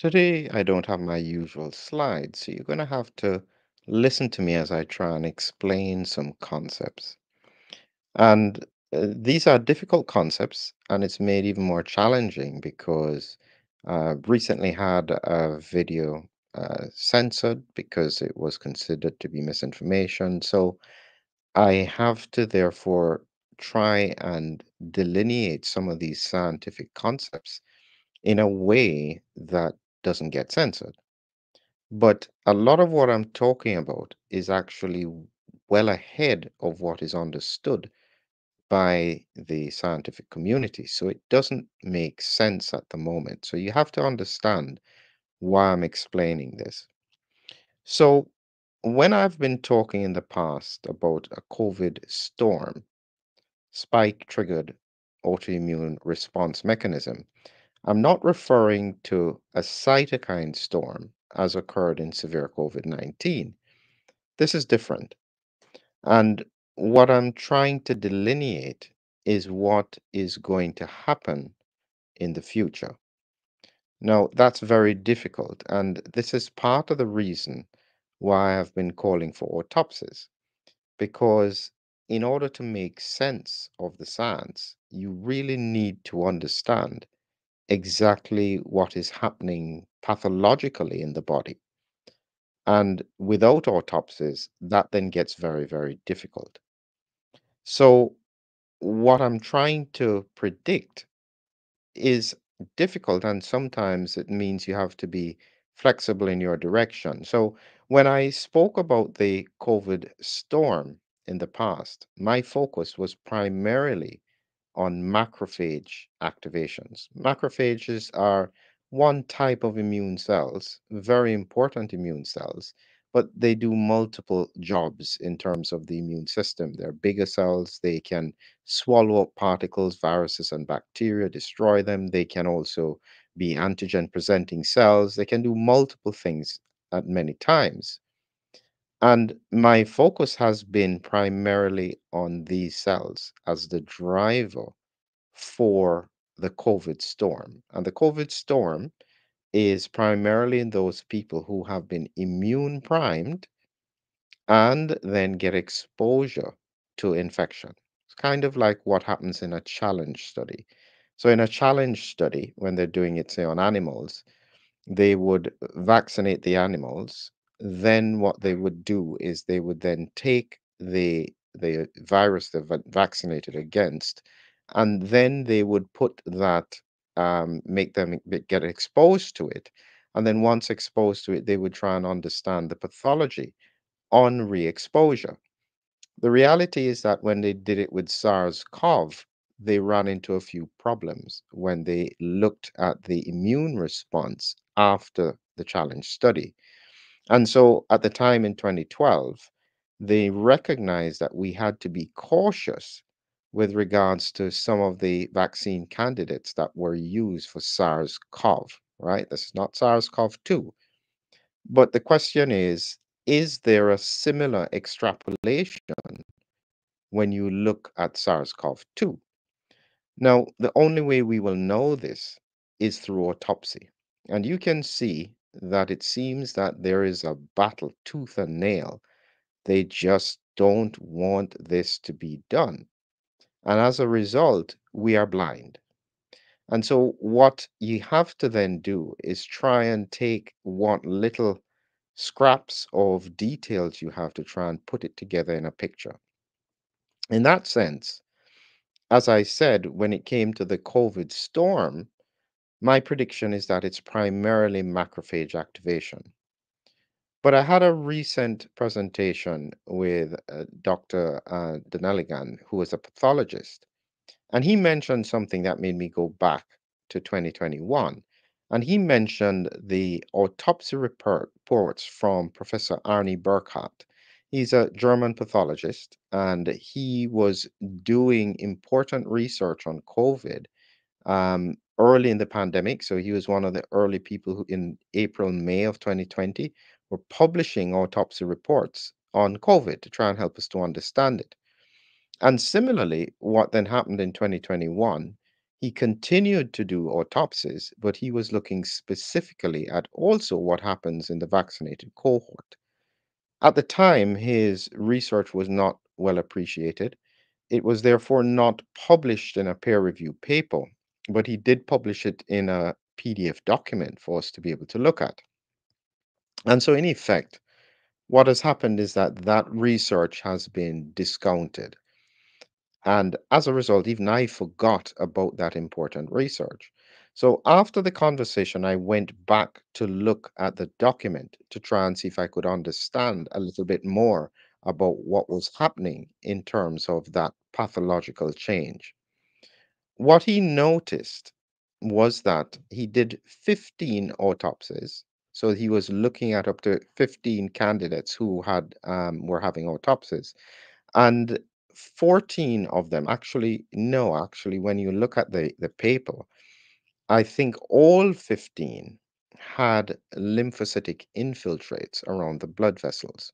Today, I don't have my usual slides, so you're going to have to listen to me as I try and explain some concepts. And these are difficult concepts, and it's made even more challenging because I recently had a video censored because it was considered to be misinformation. So I have to therefore try and delineate some of these scientific concepts in a way that doesn't get censored. But a lot of what I'm talking about is actually well ahead of what is understood by the scientific community. So it doesn't make sense at the moment. So you have to understand why I'm explaining this. So when I've been talking in the past about a COVID storm, spike-triggered autoimmune response mechanism, I'm not referring to a cytokine storm as occurred in severe COVID-19. This is different. And what I'm trying to delineate is what is going to happen in the future. Now, that's very difficult. And this is part of the reason why I've been calling for autopsies, because in order to make sense of the science, you really need to understand exactly what is happening pathologically in the body. And without autopsies, that then gets very, very difficult. So what I'm trying to predict is difficult, and sometimes it means you have to be flexible in your direction. So when I spoke about the COVID storm in the past, my focus was primarily on macrophage activations. Macrophages are one type of immune cells, very important immune cells, but they do multiple jobs in terms of the immune system. They're bigger cells. They can swallow up particles, viruses, and bacteria, destroy them. They can also be antigen-presenting cells. They can do multiple things at many times. And my focus has been primarily on these cells as the driver for the COVID storm. And the COVID storm is primarily in those people who have been immune primed and then get exposure to infection. It's kind of like what happens in a challenge study. So in a challenge study, when they're doing it, say, on animals, they would vaccinate the animals. Then what they would do is they would then take the virus they're vaccinated against, and then they would put that, make them get exposed to it. And then once exposed to it, they would try and understand the pathology on re-exposure. The reality is that when they did it with SARS-CoV, they ran into a few problems when they looked at the immune response after the challenge study. And so at the time in 2012, they recognized that we had to be cautious with regards to some of the vaccine candidates that were used for SARS-CoV, right? This is not SARS-CoV-2. But the question is there a similar extrapolation when you look at SARS-CoV-2? Now, the only way we will know this is through autopsy. And you can see that it seems that there is a battle tooth and nail. They just don't want this to be done. And as a result, we are blind. And so what you have to then do is try and take what little scraps of details you have to try and put it together in a picture. In that sense, as I said, when it came to the COVID storm, my prediction is that it's primarily macrophage activation. But I had a recent presentation with Dr. Danelligan, who was a pathologist, and he mentioned something that made me go back to 2021. And he mentioned the autopsy reports from Professor Arne Burkhardt. He's a German pathologist, and he was doing important research on COVID early in the pandemic. So he was one of the early people who in April, May of 2020 were publishing autopsy reports on COVID to try and help us to understand it. And similarly, what then happened in 2021, He continued to do autopsies, but he was looking specifically at also what happens in the vaccinated cohort. At the time, his research was not well appreciated. It was therefore not published in a peer-reviewed paper, but he did publish it in a PDF document for us to be able to look at. And so in effect, what has happened is that research has been discounted. And as a result, even I forgot about that important research. So after the conversation, I went back to look at the document to try and see if I could understand a little bit more about what was happening in terms of that pathological change. What he noticed was that he did 15 autopsies. So he was looking at up to 15 candidates who had were having autopsies. And 14 of them, actually, when you look at the paper, I think all 15 had lymphocytic infiltrates around the blood vessels,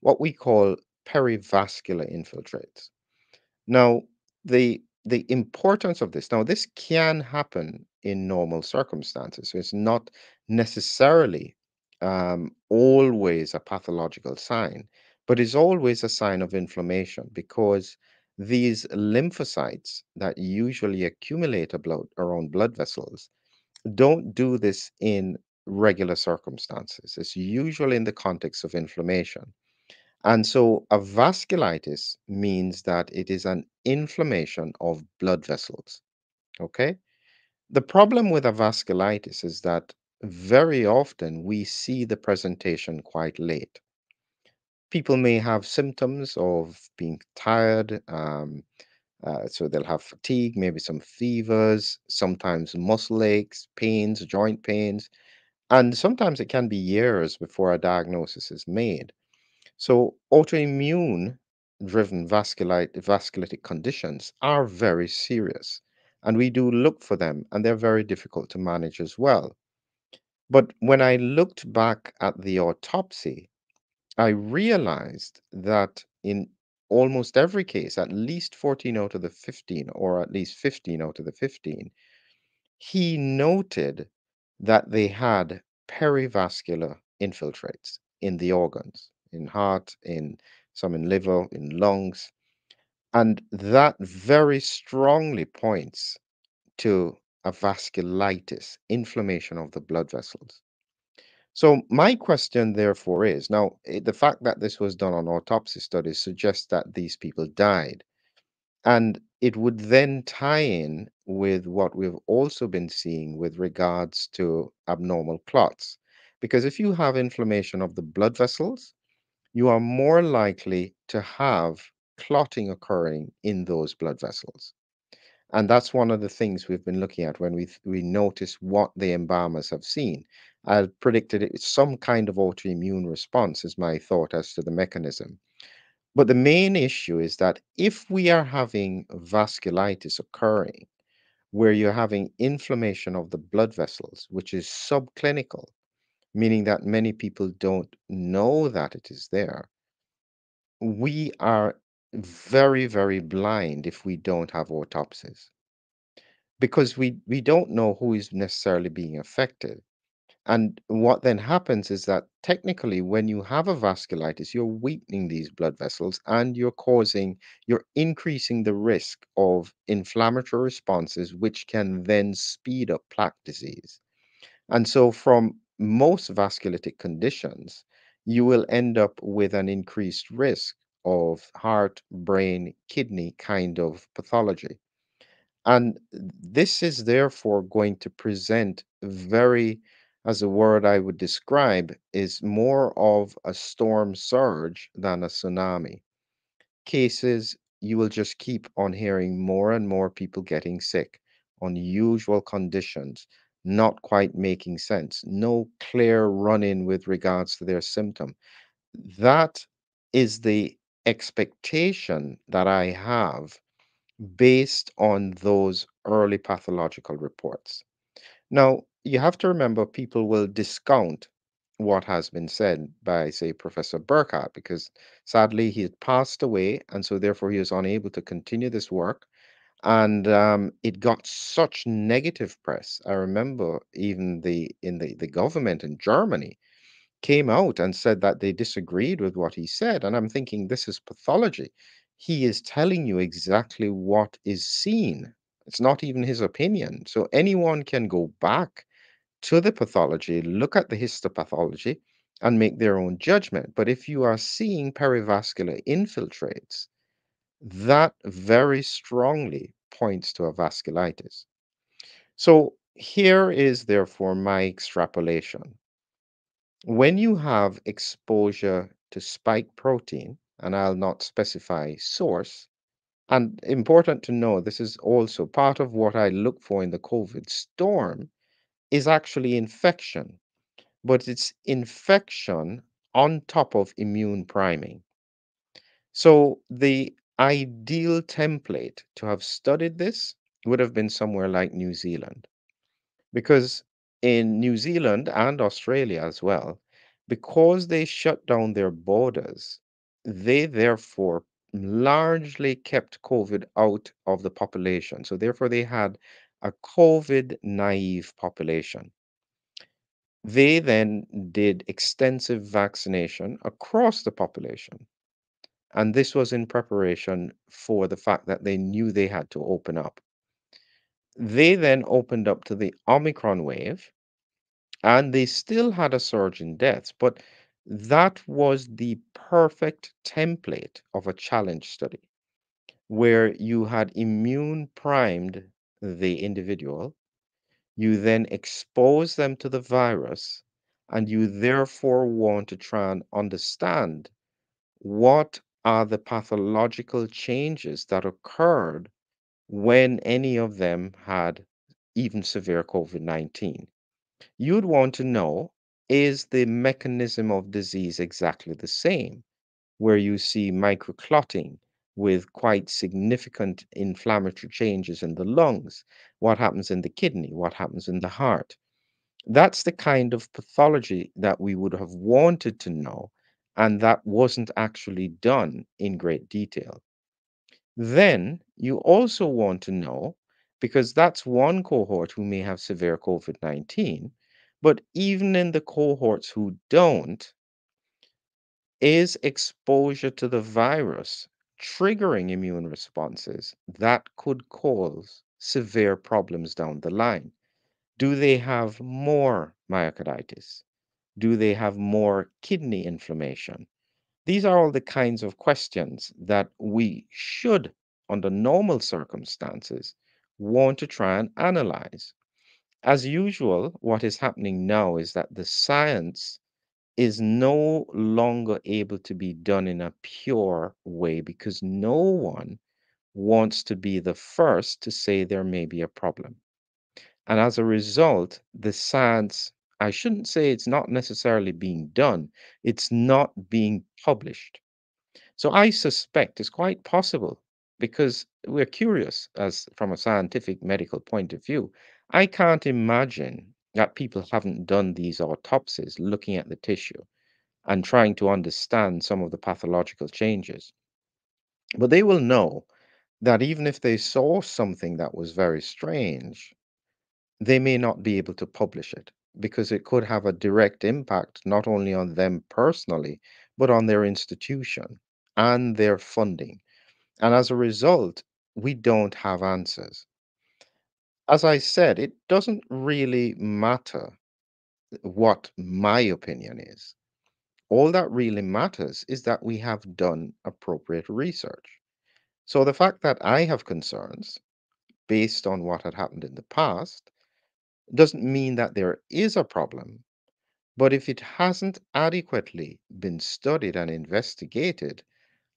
what we call perivascular infiltrates. Now, the importance of this, now this can happen in normal circumstances, so it's not necessarily always a pathological sign, but it's always a sign of inflammation, because these lymphocytes that usually accumulate around blood vessels don't do this in regular circumstances. It's usually in the context of inflammation. And so a vasculitis means that it is an inflammation of blood vessels, okay? The problem with a vasculitis is that very often we see the presentation quite late. People may have symptoms of being tired, so they'll have fatigue, maybe some fevers, sometimes muscle aches, pains, joint pains, and sometimes it can be years before a diagnosis is made. So autoimmune-driven vasculitic conditions are very serious, and we do look for them, and they're very difficult to manage as well. But when I looked back at the autopsy, I realized that in almost every case, at least 14 out of the 15, or at least 15 out of the 15, he noted that they had perivascular infiltrates in the organs, in heart, in some in liver, in lungs. And that very strongly points to a vasculitis, inflammation of the blood vessels. So my question therefore is, now the fact that this was done on autopsy studies suggests that these people died, and it would then tie in with what we've also been seeing with regards to abnormal clots, because if you have inflammation of the blood vessels, you are more likely to have clotting occurring in those blood vessels. And that's one of the things we've been looking at when we notice what the embalmers have seen. I predicted it's some kind of autoimmune response is my thought as to the mechanism. But the main issue is that if we are having vasculitis occurring, where you're having inflammation of the blood vessels, which is subclinical, meaning that many people don't know that it is there, we are very, very blind if we don't have autopsies, because we don't know who is necessarily being affected. And what then happens is that technically when you have a vasculitis, you're weakening these blood vessels and you're increasing the risk of inflammatory responses, which can then speed up plaque disease. And so from most vasculitic conditions, you will end up with an increased risk of heart, brain, kidney kind of pathology. And this is therefore going to present very, as a word I would describe, is more of a storm surge than a tsunami. Cases, you will just keep on hearing more and more people getting sick, unusual conditions, not quite making sense, no clear run-in with regards to their symptom. That is the expectation that I have based on those early pathological reports. Now, you have to remember, people will discount what has been said by, say, Professor Burkhardt, because sadly he had passed away, and so therefore he was unable to continue this work. And it got such negative press. I remember even the government in Germany came out and said that they disagreed with what he said. And I'm thinking, this is pathology. He is telling you exactly what is seen. It's not even his opinion. So anyone can go back to the pathology, look at the histopathology, and make their own judgment. But if you are seeing perivascular infiltrates, that very strongly points to a vasculitis. So here is therefore my extrapolation. When you have exposure to spike protein, and I'll not specify source, and important to know, this is also part of what I look for in the COVID storm, is actually infection, but it's infection on top of immune priming. So the ideal template to have studied this would have been somewhere like New Zealand, because in New Zealand and Australia as well, because they shut down their borders, they therefore largely kept COVID out of the population. So therefore they had a COVID naive population. They then did extensive vaccination across the population. And this was in preparation for the fact that they knew they had to open up. They then opened up to the Omicron wave, and they still had a surge in deaths, but that was the perfect template of a challenge study where you had immune primed the individual, you then expose them to the virus, and you therefore want to try and understand what are the pathological changes that occurred when any of them had even severe COVID-19. You'd want to know, is the mechanism of disease exactly the same, where you see microclotting with quite significant inflammatory changes in the lungs? What happens in the kidney? What happens in the heart? That's the kind of pathology that we would have wanted to know, and that wasn't actually done in great detail. Then you also want to know, because that's one cohort who may have severe COVID-19, but even in the cohorts who don't, is exposure to the virus triggering immune responses that could cause severe problems down the line? Do they have more myocarditis? Do they have more kidney inflammation? These are all the kinds of questions that we should, under normal circumstances, want to try and analyze. As usual, what is happening now is that the science is no longer able to be done in a pure way, because no one wants to be the first to say there may be a problem. And as a result, the science, I shouldn't say it's not necessarily being done, it's not being published. So I suspect it's quite possible, because we're curious as from a scientific medical point of view. I can't imagine that people haven't done these autopsies looking at the tissue and trying to understand some of the pathological changes. But they will know that even if they saw something that was very strange, they may not be able to publish it, because it could have a direct impact not only on them personally, but on their institution and their funding. And as a result, we don't have answers. As I said, it doesn't really matter what my opinion is. All that really matters is that we have done appropriate research. So the fact that I have concerns based on what had happened in the past doesn't mean that there is a problem, but if it hasn't adequately been studied and investigated,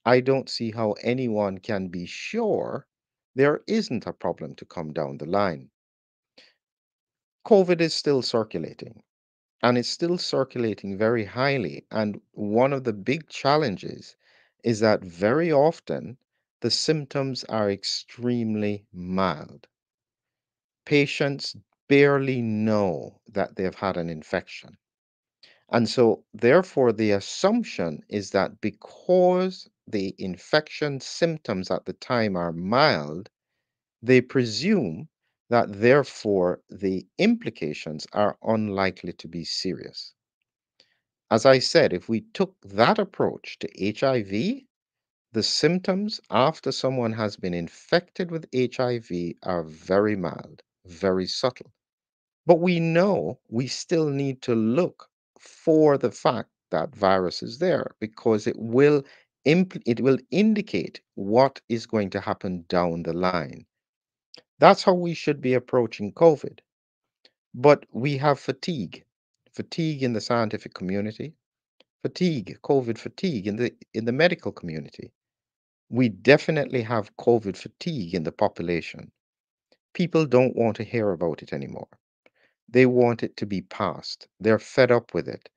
I don't see how anyone can be sure there isn't a problem to come down the line. COVID is still circulating, and it's still circulating very highly. And one of the big challenges is that very often the symptoms are extremely mild. Patients barely know that they've had an infection. And so therefore the assumption is that because the infection symptoms at the time are mild, They presume that therefore the implications are unlikely to be serious. As I said, if we took that approach to HIV, the symptoms after someone has been infected with HIV are very mild, very subtle. But we know we still need to look for the fact that virus is there, because it will indicate what is going to happen down the line. That's how we should be approaching COVID. But we have fatigue in the scientific community, COVID fatigue in the medical community. We definitely have COVID fatigue in the population. People don't want to hear about it anymore. They want it to be passed. They're fed up with it.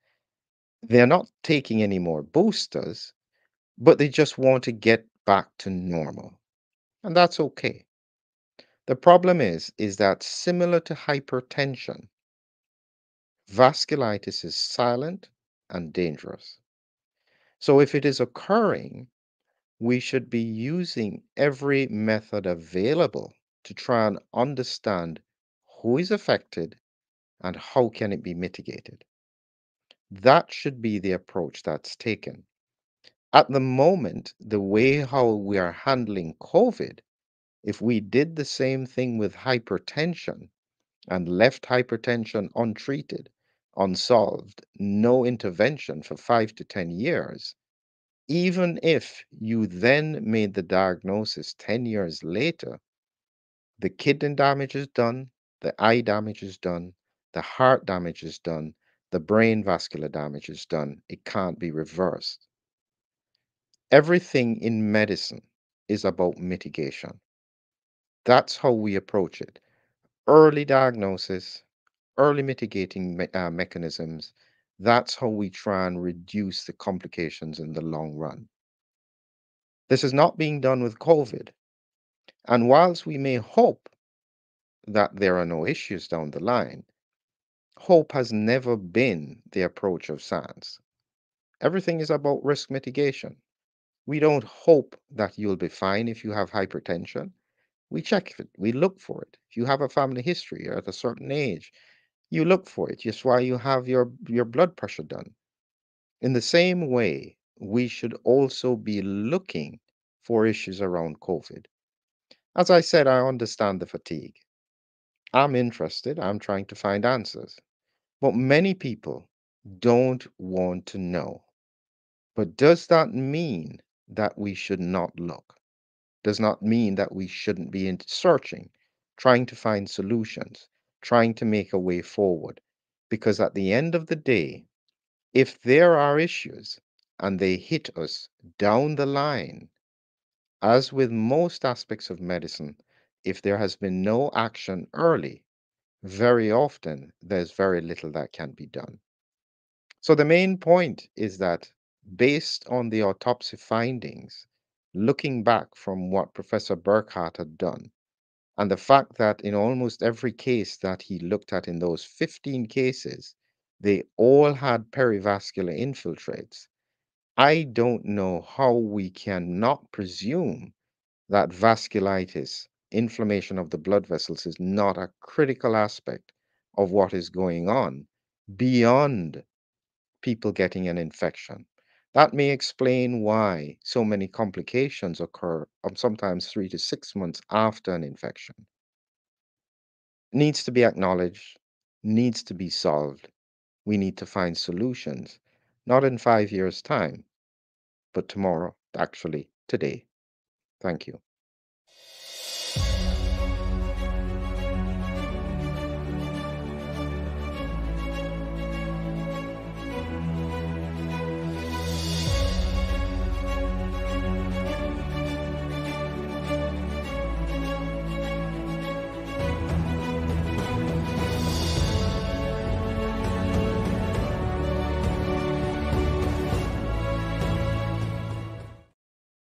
They're not taking any more boosters, but they just want to get back to normal. And that's okay. The problem is that similar to hypertension, vasculitis is silent and dangerous. So if it is occurring, we should be using every method available to try and understand who is affected and how can it be mitigated. That should be the approach that's taken. At the moment, the way how we are handling COVID, if we did the same thing with hypertension and left hypertension untreated, unsolved, no intervention for 5 to 10 years, even if you then made the diagnosis 10 years later, the kidney damage is done, the eye damage is done, the heart damage is done, the brain vascular damage is done. It can't be reversed. Everything in medicine is about mitigation. That's how we approach it. Early diagnosis, early mitigating mechanisms. That's how we try and reduce the complications in the long run. This is not being done with COVID. And whilst we may hope that there are no issues down the line, hope has never been the approach of science. Everything is about risk mitigation. We don't hope that you'll be fine if you have hypertension. We check it. We look for it. If you have a family history, or at a certain age, you look for it. It's why you have your blood pressure done. In the same way, we should also be looking for issues around COVID. As I said, I understand the fatigue. I'm interested. I'm trying to find answers. But many people don't want to know. But does that mean that we should not look? Does not mean that we shouldn't be searching, trying to find solutions, trying to make a way forward? Because at the end of the day, if there are issues and they hit us down the line, as with most aspects of medicine, if there has been no action early, very often there's very little that can be done. So the main point is that based on the autopsy findings, looking back from what Professor Burkhardt had done, and the fact that in almost every case that he looked at in those 15 cases, they all had perivascular infiltrates, I don't know how we cannot presume that vasculitis, inflammation of the blood vessels, is not a critical aspect of what is going on beyond people getting an infection. That may explain why so many complications occur sometimes 3 to 6 months after an infection. Needs to be acknowledged, needs to be solved. We need to find solutions, not in 5 years' time, but tomorrow, actually today. Thank you.